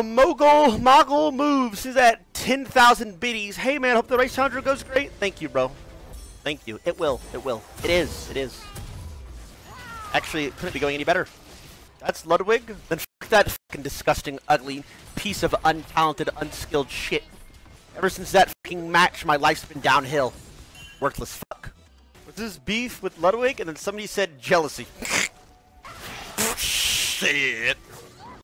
Mogul Moves is at 10,000 biddies. Hey man, hope the race 100 goes great. Thank you, bro. Thank you. It will. It will. It is. It is. Actually, it couldn't be going any better. That's Ludwig. Then f that fucking disgusting, ugly piece of untalented, unskilled shit. Ever since that fucking match, my life's been downhill. Worthless fuck. Was this beef with Ludwig? And then somebody said jealousy. Shit.